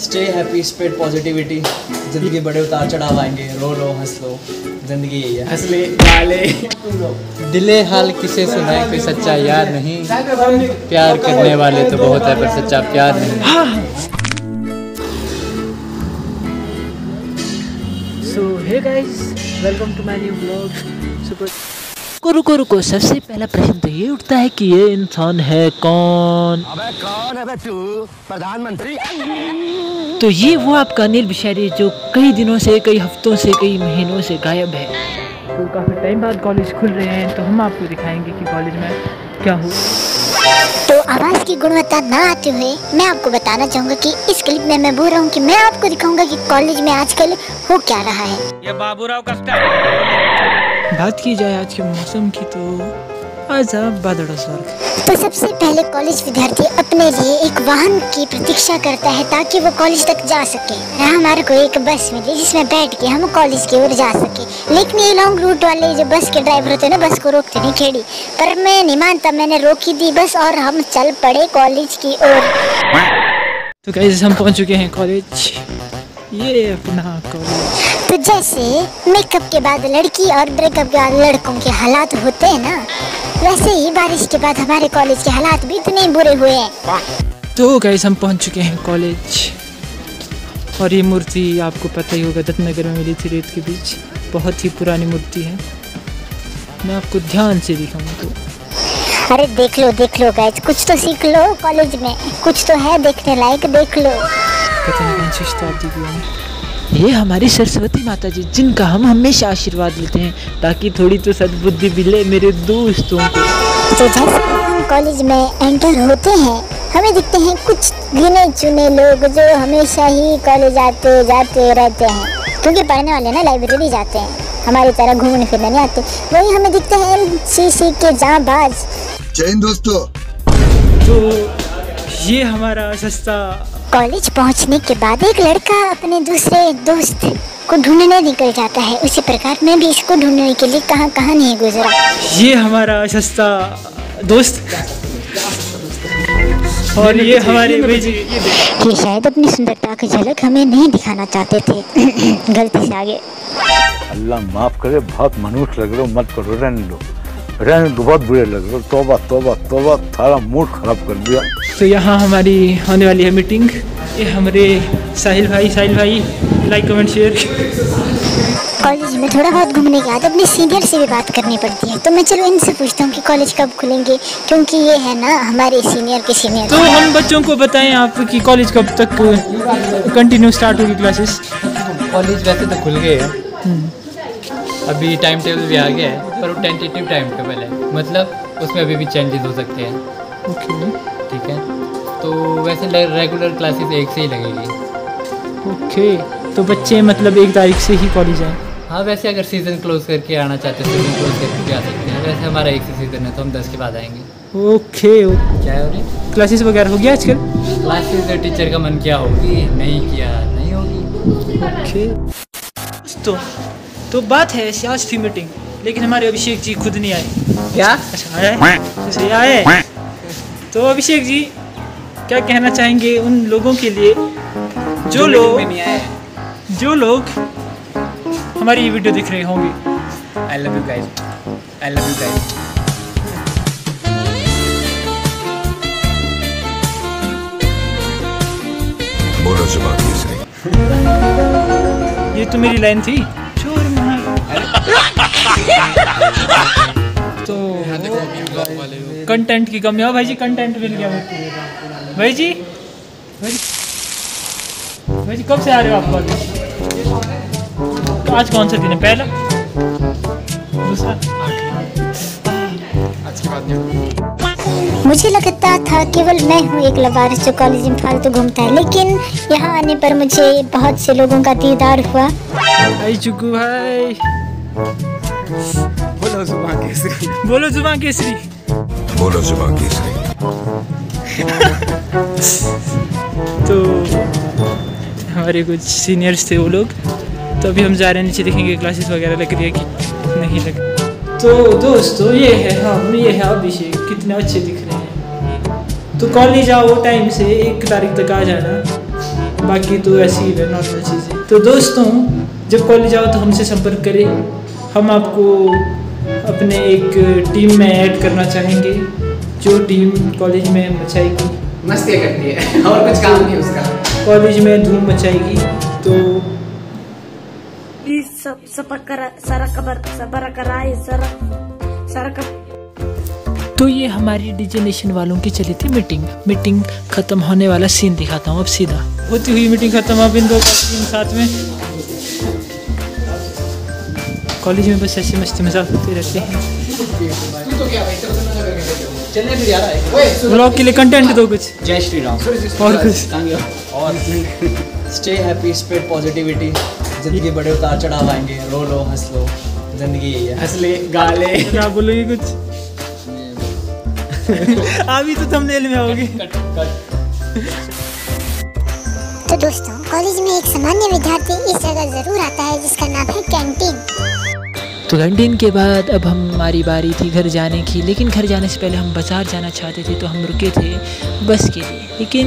Stay happy, spread positivity. जिंदगी बड़े उतार चढ़ाव आएंगे, रो लो हंस लो, जिंदगी यही है। हंस ले गाले दिले हाल किसे सुनाए, कोई सच्चा यार नहीं। प्यार करने वाले तो बहुत है पर सच्चा प्यार नहीं। Hey guys, welcome to my new blog. रुको, सबसे पहला प्रश्न तो ये उठता है कि ये इंसान है कौन? अबे कौन है बे तू? प्रधानमंत्री? तो ये वो आपका अनिल बिसारी जो कई दिनों से, कई हफ्तों से, कई महीनों से गायब है। तो काफी टाइम बाद कॉलेज खुल रहे हैं, तो हम आपको दिखाएंगे कि कॉलेज में क्या हो। तो आवाज़ की गुणवत्ता ना आते हुए मैं आपको बताना चाहूँगा कि इस क्लिप में मैं बोल रहा हूँ कि मैं आपको दिखाऊंगा कि कॉलेज में आजकल हो क्या रहा है। ये बाबूराव का स्टाइल। बात की जाए आज के मौसम की तो आज बादलों स्वर्ग। तो सबसे पहले कॉलेज विद्यार्थी अपने लिए एक वाहन की प्रतीक्षा करता है ताकि वो कॉलेज तक जा सके। यहाँ हमारे को एक बस मिली जिसमें बैठ के हम कॉलेज की ओर जा सके, लेकिन ये लॉन्ग रूट वाले जो बस के ड्राइवर होते हैं ना, बस को रोकते नहीं खेड़ी, पर मैं नहीं मानता, मैंने रोकी दी बस और हम चल पड़े कॉलेज की ओर। तो गाइस हम पहुँच चुके हैं कॉलेज, ये अपना कॉलेज। तो जैसे मेकअप के बाद लड़की और ब्रेकअप के बाद लड़कों के हालात होते हैं ना, वैसे ही बारिश के बाद हमारे कॉलेज के हालात भी इतने बुरे हुए हैं। तो गाइस हम पहुंच चुके हैं कॉलेज, और ये मूर्ति आपको पता ही होगा दत्तनगर में मिली थी रेत के बीच, बहुत ही पुरानी मूर्ति है। मैं आपको ध्यान से दिखाऊँ तो अरे देख लो गाइस, कुछ तो सीख लो, कॉलेज में कुछ तो है देखने लायक, देख लो। पता नहीं, ये हमारी सरस्वती माता जी जिनका हम हमेशा आशीर्वाद लेते हैं ताकि थोड़ी तो सद्बुद्धि मिले मेरे दोस्तों को। तो जैसे हम कॉलेज में एंटर होते हैं, हमें दिखते हैं कुछ गिने चुने लोग जो हमेशा ही कॉलेज आते जाते रहते हैं, क्योंकि पढ़ने वाले ना लाइब्रेरी जाते हैं, हमारी तरह घूमने फिरने नहीं आते। वही हमें दिखते हैं शीशी के जाँबाज। जय हिंद दोस्तों। तो ये हमारा सस्ता कॉलेज पहुंचने के बाद एक लड़का अपने दूसरे दोस्त को ढूंढने निकल जाता है, उसी प्रकार मैं भी इसको ढूंढने के लिए कहां नहीं गुजरा। ये हमारा सस्ता दोस्त और ये हमारी बेजी, ये शायद अपनी सुंदरता की झलक हमें नहीं दिखाना चाहते थे। गलती से आगे, अल्लाह माफ करे, बहुत मनुष्य लग रहे, मत करो, रहने लो, बहुत बुरे लग रहे, तौबा तौबा तौबा, थारा मूड खराब कर दिया। तो यहाँ हमारी होने वाली है मीटिंग। ये हमारे साहिल भाई लाइक कमेंट शेयर। कॉलेज में थोड़ा बहुत घूमने के बाद अपने सीनियर से भी बात करनी पड़ती है, तो मैं चलो इनसे पूछता हूँ कि कॉलेज कब खुलेंगे, क्योंकि ये है ना हमारे सीनियर के सीनियर। तो हम बच्चों को बताएं आप कि कॉलेज कब तक कंटिन्यू स्टार्ट होगी क्लासेस। कॉलेज वैसे तो खुल गए हैं, अभी टाइम टेबल भी आ गया है, पर वो टेंटेटिव टाइम टेबल है, मतलब उसमें अभी भी चेंजेस हो सकते हैं। ओके, ठीक है। तो वैसे रेगुलर क्लासेस एक से ही लगेगी। ओके, तो बच्चे मतलब 1 तारीख से ही कॉलेज आए। हाँ, वैसे अगर सीज़न क्लोज करके आना चाहते हैं, सीज़न क्लोज करके आ सकते हैं। वैसे हमारा 1 से सीज़न है, तो हम 10 के बाद आएंगे। ओके। क्या हो रही क्लासेस वगैरह होगी आजकल? क्लासेस टीचर का मन किया होगी, नहीं किया नहीं होगी। ओके, तो बात है ऐसी, आज थी मीटिंग, लेकिन हमारे अभिषेक जी खुद नहीं आए। क्या? अच्छा आए। तो अभिषेक जी क्या कहना चाहेंगे उन लोगों के लिए जो लोग हमारी ये वीडियो देख रहे होंगे? I love you guys. बोलो सुबह, ये तो मेरी लाइन थी। तो कंटेंट की कमी हो भाई जी, कंटेंट मिल गया भाई जी। कब से आ रहे हो आप कॉलेज? आज कौन सा दिन है? पहला, दूसरा? अच्छी बात नहीं। मुझे लगता था केवल मैं हूँ एक लवारिस जो कॉलेज में फालतू घूमता है, लेकिन यहाँ आने पर मुझे बहुत से लोगों का दीदार हुआ। बोलो जुबान केसरी। तो हमारे कुछ सीनियर्स थे वो लोग, तो अभी हम जा रहे हैं नीचे, देखेंगे क्लासेस वगैरह लग रही है कि नहीं लग। तो दोस्तों ये है अभिषेक, कितने अच्छे दिख रहे हैं। तो कॉलेज आओ टाइम से, 1 तारीख तक आ जाना। बाकी तो ऐसी ही है नॉर्मल चीज़ें। तो दोस्तों जब कॉलेज आओ तो हमसे संपर्क करें, हम आपको अपने एक टीम में ऐड करना चाहेंगे जो टीम कॉलेज में मचाएगी, मस्ती करती है और कुछ काम नहीं उसका, कॉलेज में धूम मचाएगी। तो प्लीज सब तो ये हमारी डीजे नेशन वालों की चली थी मीटिंग खत्म होने वाला सीन दिखाता हूँ अब सीधा। होती हुई मीटिंग खत्म, अब इन दो साथ में कॉलेज में बस ऐसे मस्ती मजाक होते रहते हैं। ब्लॉग के लिए कंटेंट दो कुछ, जय श्री राम और कुछ और स्टे हैप्पी, स्प्रेड पॉजिटिविटी, जिंदगी बड़े उतार चढ़ाव आएंगे, रो लो हंस लो, जिंदगी यही है, हंस ले गाले क्या बोलेगी कुछ अभी तो थंबनेल में होगी। तो दोस्तों कॉलेज में एक सामान्य विद्यार्थी इस जगह जरूर आता है जिसका नाम है कैंटीन। तो कैंटीन के बाद अब हमारी बारी थी घर जाने की, लेकिन घर जाने से पहले हम बाजार जाना चाहते थे तो हम रुके थे बस के लिए, लेकिन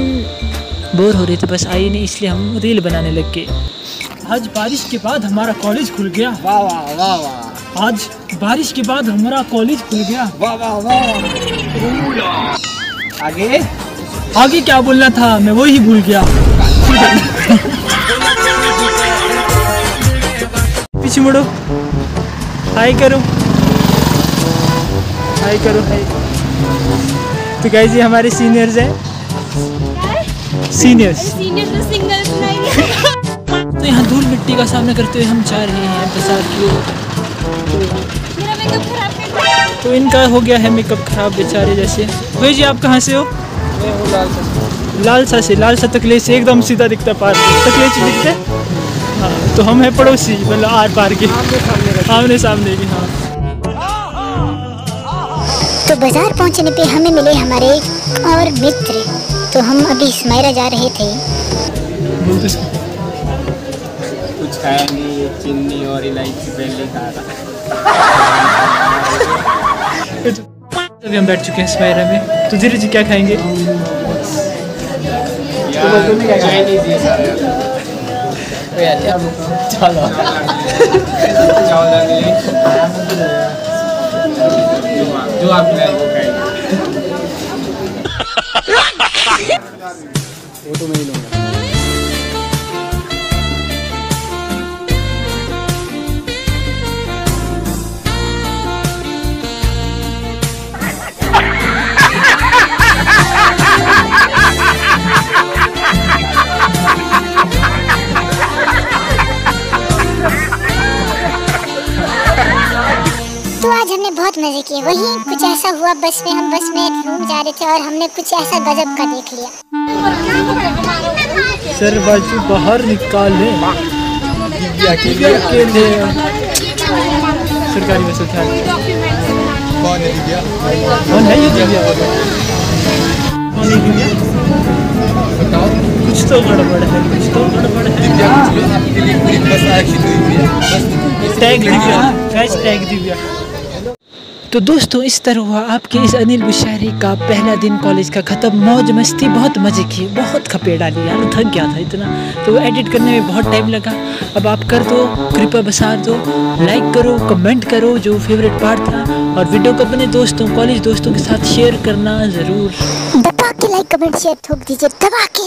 बोर हो रहे थे, बस आई नहीं इसलिए हम रील बनाने लग गए। आज बारिश के बाद हमारा कॉलेज खुल गया, वाह वाह वाह वाह। आज बारिश के बाद हमारा कॉलेज खुल गया, वाह वाह वाह। आगे क्या बोलना था मैं वो ही भूल गया। पीछे मुड़ो, हाय करो हाय करो हाय। तो गाइस ये हमारे सीनियर्स हैं, सीनियर्स। तो यहाँ धूल मिट्टी का सामना करते हुए हम जा रहे हैं बाजार की ओर। तो इनका हो गया है मेकअप खराब बेचारे जैसे। भाई जी आप कहाँ से हो? मैं हूँ लालसा से। लालसा तकले से एकदम सीधा दिखता पार तकले से दिखते। हाँ तो हम हैं पड़ोसी, मतलब आर पार के, आमने सामने के। हाँ तो बाजार पहुँचने पे हमें मिले हमारे एक और मित्र, तो हम अभी स्मायरा जा रहे थे। कुछ खाया नहीं, चीनी और इलायची पहले खा रहा। अभी हम बैठ चुके हैं स्पायरा में। तो धीरे जी क्या खाएंगे? जो आप वो तो मैं ही लूँगा। बहुत मजे किए। वही कुछ ऐसा हुआ बस में, हम बस में रूम जा रहे थे और हमने कुछ ऐसा गजब का देख लिया। सर बाजू बाहर निकाले, सरकारी बस उठा। कौन है ये दिव्या? कुछ तो गड़बड़ है, कुछ तो गड़बड़ है। Tag Divya, catch tag Divya. तो दोस्तों इस तरह हुआ आपके इस अनिल बिशाहरी का पहला दिन कॉलेज का ख़त्म। मौज मस्ती, बहुत मज़े किए, बहुत खपे डाली यार, थक गया था इतना, तो एडिट करने में बहुत टाइम लगा। अब आप कर दो कृपा, बसार दो, लाइक करो, कमेंट करो जो फेवरेट पार्ट था, और वीडियो को अपने दोस्तों कॉलेज दोस्तों के साथ शेयर करना ज़रूर। दबा के लाइक कमेंट शेयर ठोक दीजिए दबा के।